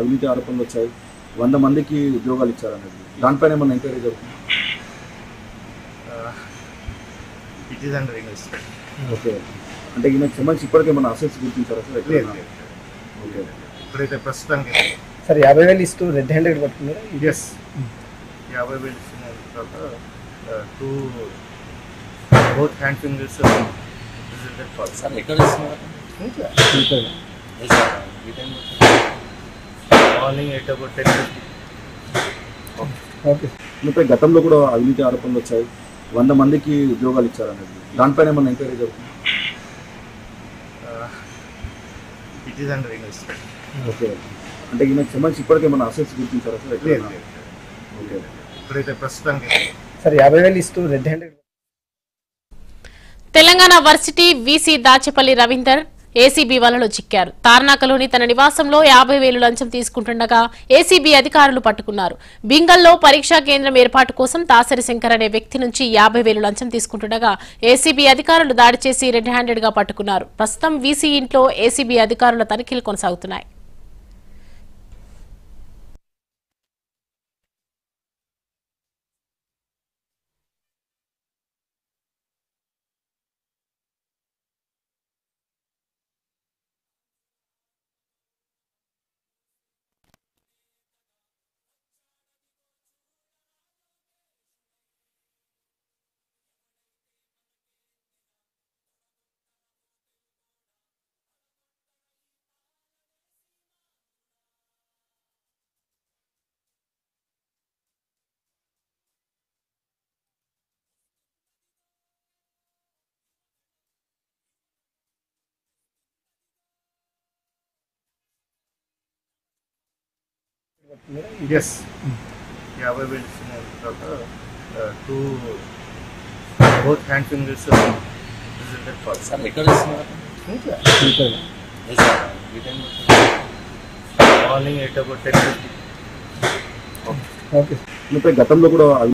అవినీతి ఆరోపణలు వచ్చాయి, 100 మందికి ఉద్యోగాలు ఇచ్చారనేది దానిపైన ఏమన్నా ఎంక్వైరీ జరుగుతుంది? It is under investigation. Okay, అంటే ఈయనకు సంబంధించి ఇప్పటికే మన అసెట్స్ గుర్తించారా సార్? ఓకే, ఇప్పుడైతే ప్రస్తుతానికి సార్ 50,000 ఇస్తూ రెడ్ హ్యాండెడ్ పట్టుకున్నారు. ఎస్, 50,000 ఇస్తున్న తర్వాత 2 both hand fingers resulted fall. Sir ఎక్కడ ఇస్తున్నారు? Morning 8 about 10:50. ఓకే, ఇప్పుడు గతంలో కూడా అవినీతి ఆరోపణలు వచ్చాయి, 100 మందికి ఉద్యోగాలు ఇచ్చారనేది దానిపైన ఏమన్నా ఎంక్వైరీ జరుగుతుంది? It is under investigation. Okay, అంటే ఈయనకు సంబంధించి ఇప్పటికే మన అసెట్స్ గుర్తించారా సార్? ఓకే, ఇప్పుడైతే ప్రస్తుతానికి సార్ 50,000 ఇస్తూ red handed. Telangana varsity VC Dachepalli Ravinder ACB వలలో చిక్కారు. తార్నాకలోని తన నివాసంలో 50,000 లంచం తీసుకుంటుండగా ఏసీబీ అధికారులు పట్టుకున్నారు. బింగల్లో పరీక్షా కేంద్రం ఏర్పాటు కోసం తాసరి శంకర్ అనే వ్యక్తి నుంచి 50,000 లంచం తీసుకుంటుండగా ఏసీబీ అధికారులు దాడి చేసి రెడ్ హ్యాండెడ్ గా పట్టుకున్నారు. ప్రస్తుతం వీసీ ఇంట్లో ఏసీబీ అధికారుల తనిఖీలు కొనసాగుతున్నాయి. Yes, 50,000 ఇస్తున్న తర్వాత 2 both hand fingers resulted fall. Sir ఎక్కడ ఇస్తున్నారు? Morning 8 about 10:50. ఓకే, ఇప్పుడు గతంలో కూడా